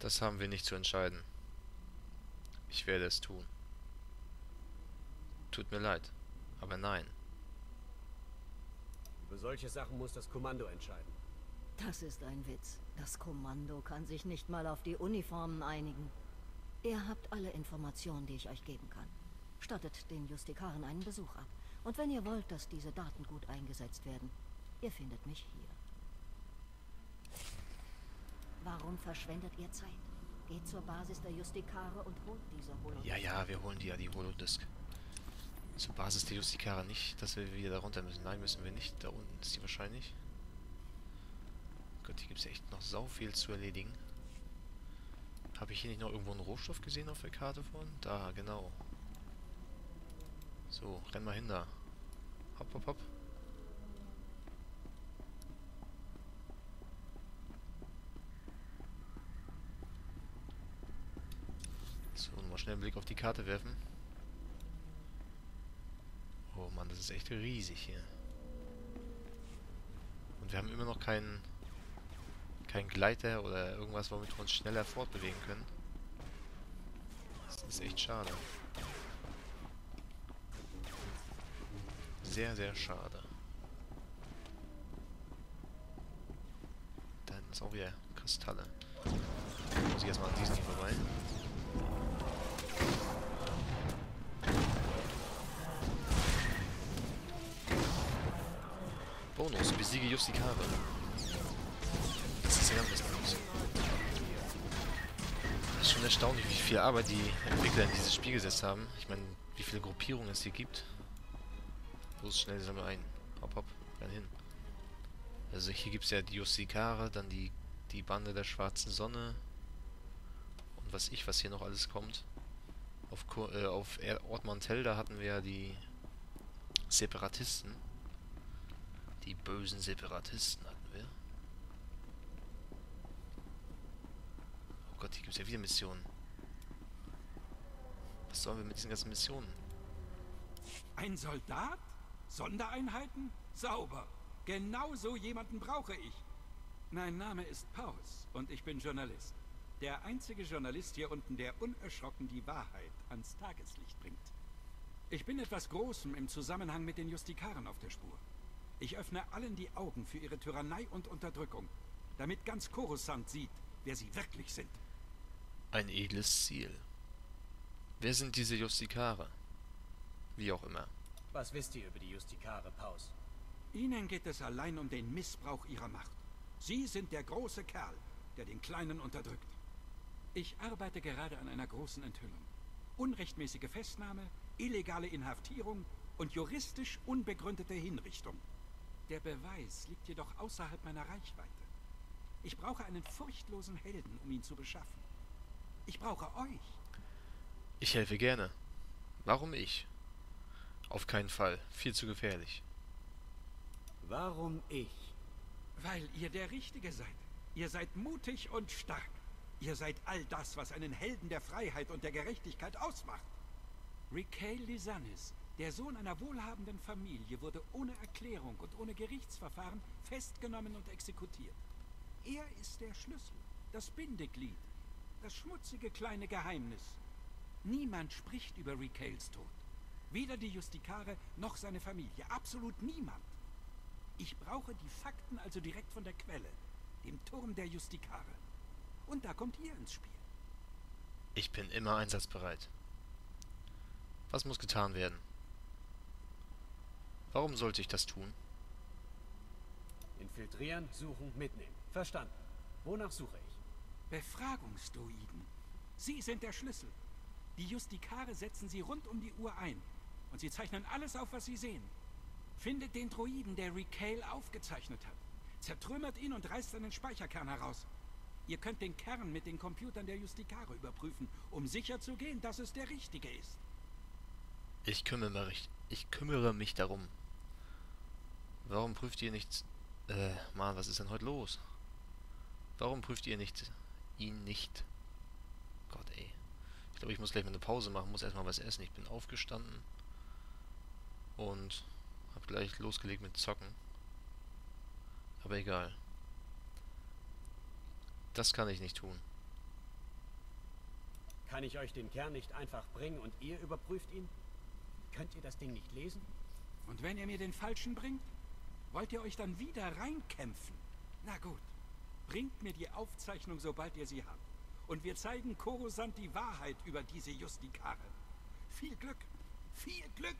Das haben wir nicht zu entscheiden. Ich werde es tun. Tut mir leid, aber nein. Über solche Sachen muss das Kommando entscheiden. Das ist ein Witz. Das Kommando kann sich nicht mal auf die Uniformen einigen. Ihr habt alle Informationen, die ich euch geben kann. Stattet den Justikaren einen Besuch ab. Und wenn ihr wollt, dass diese Daten gut eingesetzt werden, ihr findet mich hier. Warum verschwendet ihr Zeit? Geht zur Basis der Justikare und holt diese Holodisc. Ja, wir holen die ja, die Holodisc. Zur Basis der Justikare nicht, dass wir wieder da runter müssen. Nein, müssen wir nicht. Da unten ist die wahrscheinlich. Gott, hier gibt es ja echt noch sau viel zu erledigen. Habe ich hier nicht noch irgendwo einen Rohstoff gesehen auf der Karte von? Da, genau. So, renn mal hin da. Hopp, hopp, hopp. So, mal schnell einen Blick auf die Karte werfen. Oh Mann, das ist echt riesig hier. Und wir haben immer noch keinen Gleiter oder irgendwas, womit wir uns schneller fortbewegen können. Das ist echt schade. Sehr, sehr schade. Da hinten ist auch wieder Kristalle. Muss ich erstmal an diesen hier vorbei. Bonus, besiege Justikare. Das ist ja ganz lustig. Das ist schon erstaunlich, wie viel Arbeit die Entwickler in dieses Spiel gesetzt haben. Ich meine, wie viele Gruppierungen es hier gibt. Los, schnell sammeln ein. Hopp, hopp, dann hin. Also hier gibt es ja die Justikare, dann die Bande der Schwarzen Sonne. Und was hier noch alles kommt. Auf Ort Mantell, da hatten wir ja die Separatisten. Die bösen Separatisten hatten wir. Oh Gott, hier gibt es ja wieder Missionen. Was sollen wir mit diesen ganzen Missionen? Ein Soldat? Sondereinheiten? Sauber. Genau so jemanden brauche ich. Mein Name ist Paul und ich bin Journalist. Der einzige Journalist hier unten, der unerschrocken die Wahrheit ans Tageslicht bringt. Ich bin etwas Großem im Zusammenhang mit den Justikaren auf der Spur. Ich öffne allen die Augen für ihre Tyrannei und Unterdrückung, damit ganz Coruscant sieht, wer sie wirklich sind. Ein edles Ziel. Wer sind diese Justikare? Wie auch immer. Was wisst ihr über die Justikare, Paus? Ihnen geht es allein um den Missbrauch ihrer Macht. Sie sind der große Kerl, der den Kleinen unterdrückt. Ich arbeite gerade an einer großen Enthüllung. Unrechtmäßige Festnahme, illegale Inhaftierung und juristisch unbegründete Hinrichtung. Der Beweis liegt jedoch außerhalb meiner Reichweite. Ich brauche einen furchtlosen Helden, um ihn zu beschaffen. Ich brauche euch. Ich helfe gerne. Warum ich? Auf keinen Fall. Viel zu gefährlich. Warum ich? Weil ihr der Richtige seid. Ihr seid mutig und stark. Ihr seid all das, was einen Helden der Freiheit und der Gerechtigkeit ausmacht. Rikale Lisannis, der Sohn einer wohlhabenden Familie, wurde ohne Erklärung und ohne Gerichtsverfahren festgenommen und exekutiert. Er ist der Schlüssel, das Bindeglied, das schmutzige kleine Geheimnis. Niemand spricht über Rikales Tod. Weder die Justikare noch seine Familie. Absolut niemand. Ich brauche die Fakten also direkt von der Quelle. Dem Turm der Justikare. Und da kommt ihr ins Spiel. Ich bin immer einsatzbereit. Was muss getan werden? Warum sollte ich das tun? Infiltrieren, suchen, mitnehmen. Verstanden. Wonach suche ich? Befragungsdroiden. Sie sind der Schlüssel. Die Justikare setzen sie rund um die Uhr ein. Und sie zeichnen alles auf, was sie sehen. Findet den Droiden, der Rikale aufgezeichnet hat. Zertrümmert ihn und reißt seinen Speicherkern heraus. Ihr könnt den Kern mit den Computern der Justikare überprüfen, um sicherzugehen, dass es der richtige ist. Ich kümmere mich darum. Warum prüft ihr nicht... Mann, was ist denn heute los? Warum prüft ihr nicht... ihn nicht? Gott, ey. Ich glaube, ich muss gleich mal eine Pause machen, muss erstmal was essen. Ich bin aufgestanden und habe gleich losgelegt mit Zocken. Aber egal. Das kann ich nicht tun. Kann ich euch den Kern nicht einfach bringen und ihr überprüft ihn? Könnt ihr das Ding nicht lesen? Und wenn ihr mir den Falschen bringt? Wollt ihr euch dann wieder reinkämpfen? Na gut, bringt mir die Aufzeichnung, sobald ihr sie habt. Und wir zeigen Coruscant die Wahrheit über diese Justikare. Viel Glück! Viel Glück!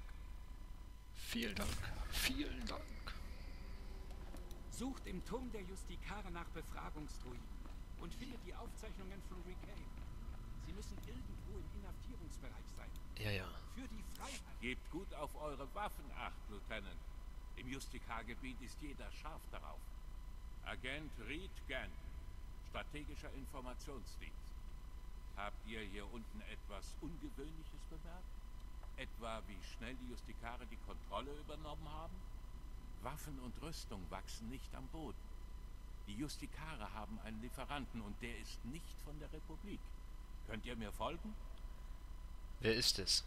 Vielen Dank! Vielen Dank! Sucht im Turm der Justikare nach Befragungsdroiden und findet die Aufzeichnungen von Rikale. Sie müssen irgendwo im Inhaftierungsbereich sein. Ja, ja. Für die Freiheit. Gebt gut auf eure Waffen acht, Lieutenant. Im Justikar-Gebiet ist jeder scharf darauf. Agent Riedgen, Strategischer Informationsdienst. Habt ihr hier unten etwas Ungewöhnliches bemerkt? Etwa wie schnell die Justikare die Kontrolle übernommen haben? Waffen und Rüstung wachsen nicht am Boden. Die Justikare haben einen Lieferanten und der ist nicht von der Republik. Könnt ihr mir folgen? Wer ist es?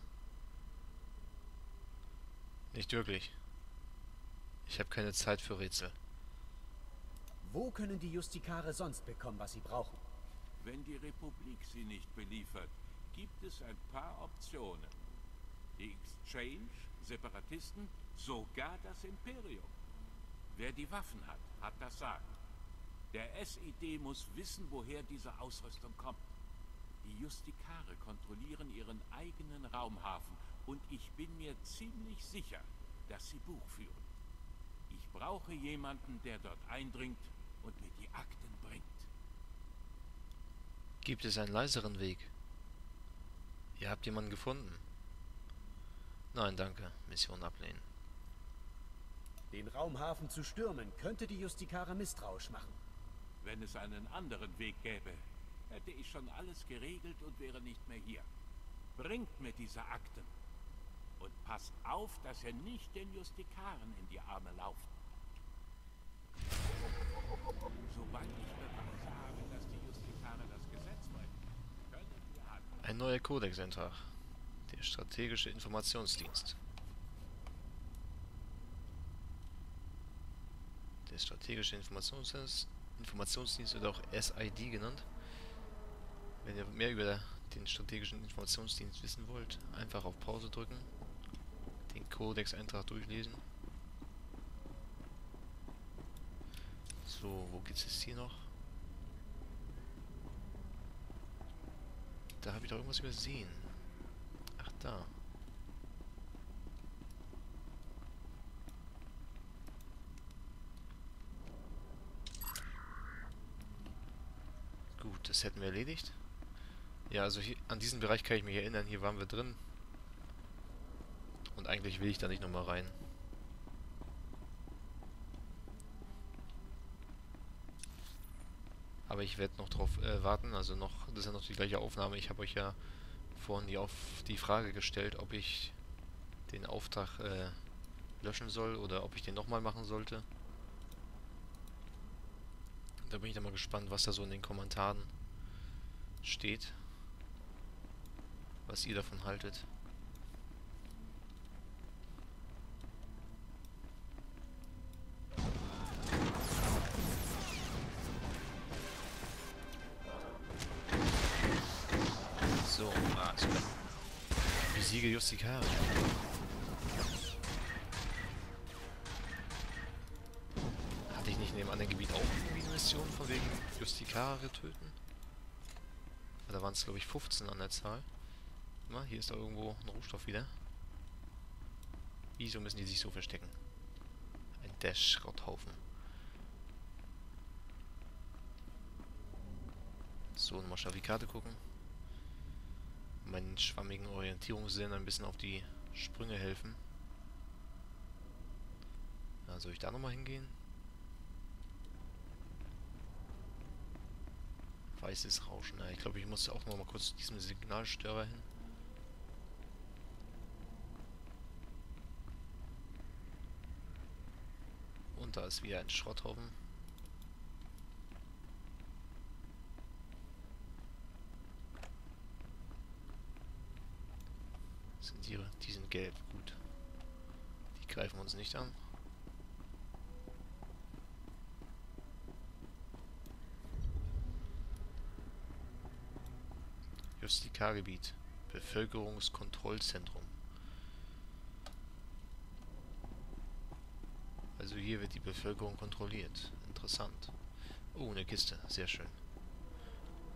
Nicht wirklich. Ich habe keine Zeit für Rätsel. Wo können die Justikare sonst bekommen, was sie brauchen? Wenn die Republik sie nicht beliefert, gibt es ein paar Optionen. Die Exchange, Separatisten, sogar das Imperium. Wer die Waffen hat, hat das Sagen. Der SID muss wissen, woher diese Ausrüstung kommt. Die Justikare kontrollieren ihren eigenen Raumhafen und ich bin mir ziemlich sicher, dass sie Buch führen. Ich brauche jemanden, der dort eindringt und mir die Akten bringt. Gibt es einen leiseren Weg? Ihr habt jemanden gefunden. Nein, danke. Mission ablehnen. Den Raumhafen zu stürmen, könnte die Justikare misstrauisch machen. Wenn es einen anderen Weg gäbe, hätte ich schon alles geregelt und wäre nicht mehr hier. Bringt mir diese Akten. Und passt auf, dass ihr nicht den Justikaren in die Arme lauft. Sobald ich Beweise habe, dass die Justikare das Gesetz brechen, können wir handeln. Ein neuer Codex-Eintrag. Der Strategische Informationsdienst. Der Strategische Informationsdienst wird auch SID genannt. Wenn ihr mehr über den Strategischen Informationsdienst wissen wollt, einfach auf Pause drücken, den Codex-Eintrag durchlesen. So, wo geht's jetzt hier noch? Da habe ich doch irgendwas übersehen. Ach, da. Gut, das hätten wir erledigt. Ja, also hier, an diesen Bereich kann ich mich erinnern, hier waren wir drin. Und eigentlich will ich da nicht nochmal rein. Aber ich werde noch drauf warten, also noch, das ist ja noch die gleiche Aufnahme. Ich habe euch ja vorhin die Frage gestellt, ob ich den Auftrag löschen soll oder ob ich den nochmal machen sollte. Da bin ich dann mal gespannt, was da so in den Kommentaren steht. Was ihr davon haltet. So, also besiege Justikare. Hatte ich nicht neben anderen Gebiet auch eine Mission von wegen Justikare töten? Da waren es glaube ich 15 an der Zahl. Na, hier ist da irgendwo ein Rohstoff wieder. Wieso müssen die sich so verstecken? Ein Dash-Schrotthaufen. So, nochmal schnell auf die Karte gucken. Meinen schwammigen Orientierungssinn ein bisschen auf die Sprünge helfen. Na, soll ich da nochmal hingehen? Weißes Rauschen. Ja, ich glaube, ich muss auch noch mal kurz zu diesem Signalstörer hin. Und da ist wieder ein Schrotthaufen. Die sind gelb, gut. Die greifen uns nicht an. Justikare-Gebiet. Bevölkerungskontrollzentrum. Also hier wird die Bevölkerung kontrolliert. Interessant. Oh, eine Kiste. Sehr schön.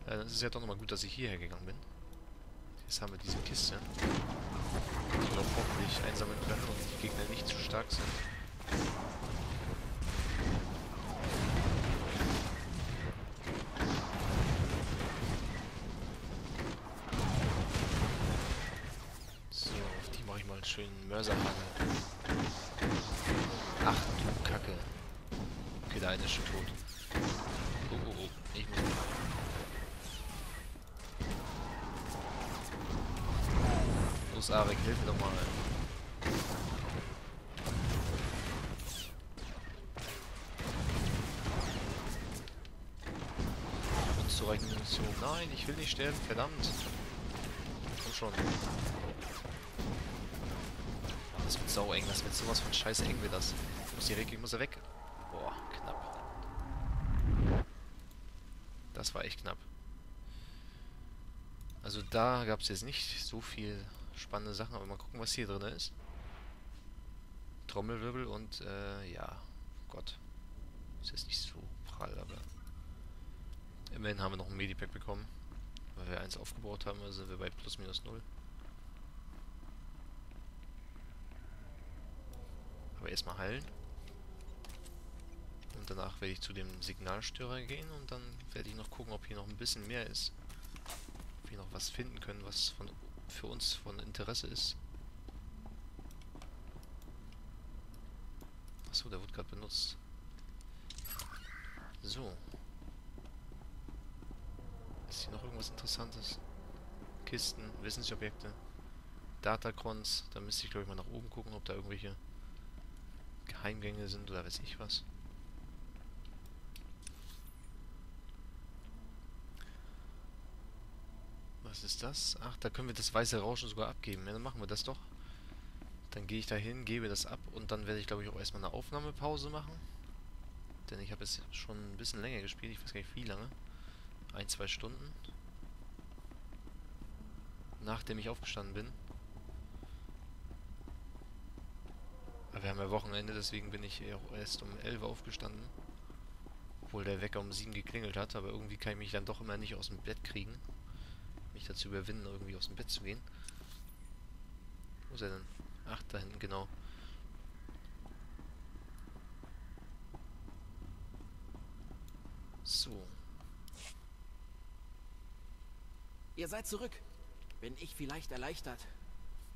Dann ist es ja doch nochmal gut, dass ich hierher gegangen bin. Jetzt haben wir diese Kiste. Die wir hoffentlich einsammeln können und die Gegner nicht zu stark sind. So, auf die mache ich mal einen schönen Mörserhagel. Ach du Kacke. Okay, der eine ist schon tot. Oh, oh, oh. Ich muss mal. Los, Arik, hilf mir doch mal. Unzureichende Munition. Nein, ich will nicht sterben, verdammt. Komm schon. Das wird sau eng, das wird sowas von scheiße eng wird das. Ich muss hier weg, ich muss da weg. Boah, knapp. Das war echt knapp. Also da gab es jetzt nicht so viel spannende Sachen, aber mal gucken, was hier drin ist. Trommelwirbel und, ja, Gott. Ist jetzt nicht so prall, aber... Immerhin haben wir noch ein Medipack bekommen. Weil wir eins aufgebaut haben, also sind wir bei plus minus 0. Aber erstmal heilen. Und danach werde ich zu dem Signalstörer gehen und dann werde ich noch gucken, ob hier noch ein bisschen mehr ist. Ob wir noch was finden können, was von... für uns von Interesse ist. Achso, der wurde gerade benutzt. So. Ist hier noch irgendwas Interessantes? Kisten, Wissensobjekte, Datacrons. Da müsste ich, glaube ich, mal nach oben gucken, ob da irgendwelche Geheimgänge sind oder weiß ich was. Was ist das? Ach, da können wir das weiße Rauschen sogar abgeben. Ja, dann machen wir das doch. Dann gehe ich da hin, gebe das ab und dann werde ich, glaube ich, auch erstmal eine Aufnahmepause machen. Denn ich habe jetzt schon ein bisschen länger gespielt. Ich weiß gar nicht, wie lange. 1, 2 Stunden. Nachdem ich aufgestanden bin. Aber wir haben ja Wochenende, deswegen bin ich auch erst um 11 aufgestanden. Obwohl der Wecker um 7 geklingelt hat. Aber irgendwie kann ich mich dann doch immer nicht aus dem Bett kriegen. Mich dazu überwinden, irgendwie aus dem Bett zu gehen. Wo ist er denn? Ach, da hinten, genau. So. Ihr seid zurück. Bin ich vielleicht erleichtert.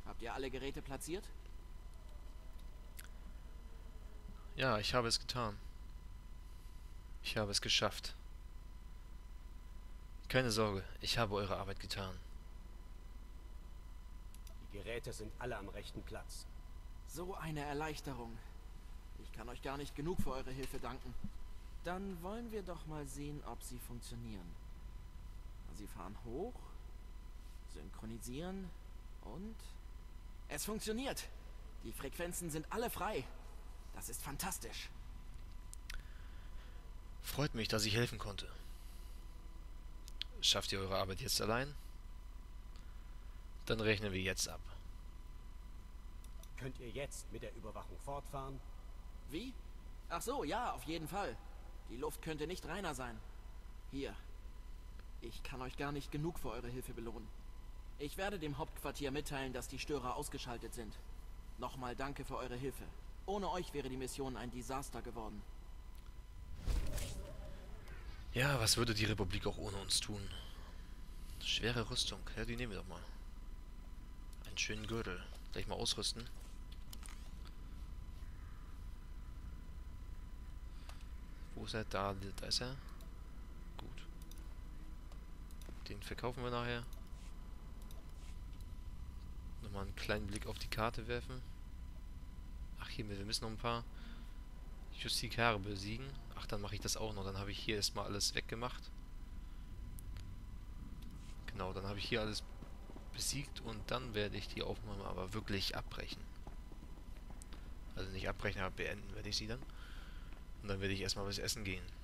Habt ihr alle Geräte platziert? Ja, ich habe es getan. Ich habe es geschafft. Keine Sorge, ich habe eure Arbeit getan. Die Geräte sind alle am rechten Platz. So eine Erleichterung. Ich kann euch gar nicht genug für eure Hilfe danken. Dann wollen wir doch mal sehen, ob sie funktionieren. Sie fahren hoch, synchronisieren und... Es funktioniert! Die Frequenzen sind alle frei. Das ist fantastisch. Freut mich, dass ich helfen konnte. Schafft ihr eure Arbeit jetzt allein? Dann rechnen wir jetzt ab. Könnt ihr jetzt mit der Überwachung fortfahren? Wie? Ach so, ja, auf jeden Fall. Die Luft könnte nicht reiner sein. Hier. Ich kann euch gar nicht genug für eure Hilfe belohnen. Ich werde dem Hauptquartier mitteilen, dass die Störer ausgeschaltet sind. Nochmal danke für eure Hilfe. Ohne euch wäre die Mission ein Desaster geworden. Ja, was würde die Republik auch ohne uns tun? Schwere Rüstung. Ja, die nehmen wir doch mal. Einen schönen Gürtel. Gleich mal ausrüsten. Wo ist er? Da, da ist er. Gut. Den verkaufen wir nachher. Nochmal einen kleinen Blick auf die Karte werfen. Ach, hier, wir müssen noch ein paar Justikare besiegen. Ach, dann mache ich das auch noch. Dann habe ich hier erstmal alles weggemacht. Genau, dann habe ich hier alles besiegt und dann werde ich die Aufnahme aber wirklich abbrechen. Also nicht abbrechen, aber beenden werde ich sie dann. Und dann werde ich erstmal was essen gehen.